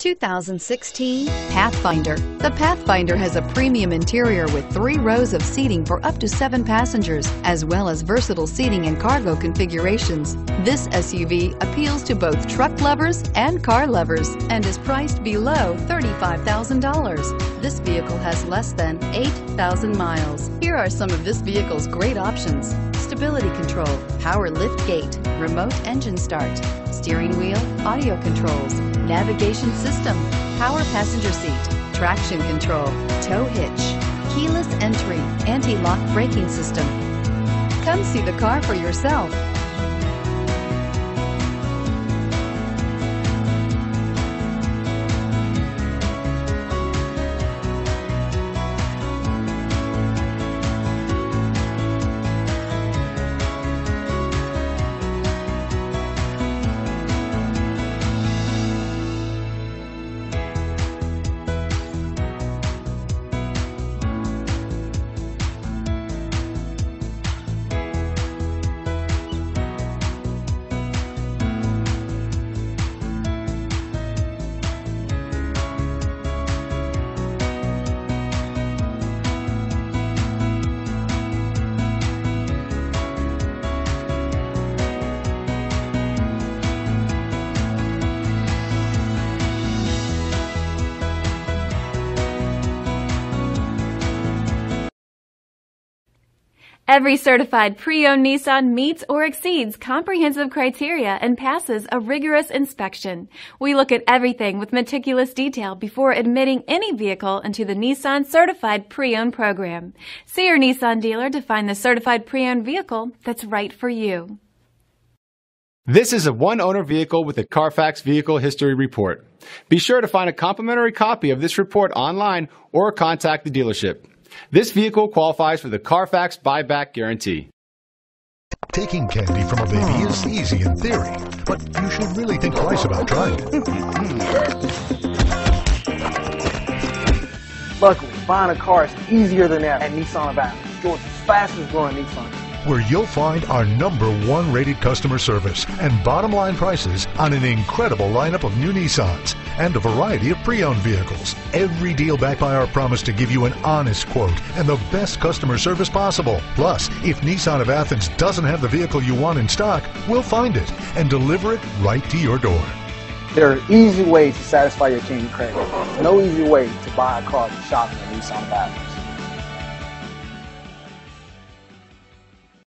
2016 Pathfinder. The Pathfinder has a premium interior with 3 rows of seating for up to 7 passengers, as well as versatile seating and cargo configurations. This SUV appeals to both truck lovers and car lovers and is priced below $35,000. This vehicle has less than 8,000 miles. Here are some of this vehicle's great options: stability control, power lift gate, remote engine start, steering wheel audio controls, navigation system, power passenger seat, traction control, tow hitch, keyless entry, anti-lock braking system. Come see the car for yourself. Every certified pre-owned Nissan meets or exceeds comprehensive criteria and passes a rigorous inspection. We look at everything with meticulous detail before admitting any vehicle into the Nissan Certified Pre-Owned Program. See your Nissan dealer to find the certified pre-owned vehicle that's right for you. This is a one-owner vehicle with a Carfax Vehicle History Report. Be sure to find a complimentary copy of this report online or contact the dealership. This vehicle qualifies for the Carfax buyback guarantee. Taking candy from a baby is easy in theory, but you should really think twice about trying it. Luckily, buying a car is easier than ever at Nissan of Athens, Georgia's fastest growing Nissan, where you'll find our #1 rated customer service and bottom line prices on an incredible lineup of new Nissans and a variety of pre-owned vehicles. Every deal backed by our promise to give you an honest quote and the best customer service possible. Plus, if Nissan of Athens doesn't have the vehicle you want in stock, we'll find it and deliver it right to your door. There are easy ways to satisfy your teen craving. No easy way to buy a car than shopping at Nissan of Athens.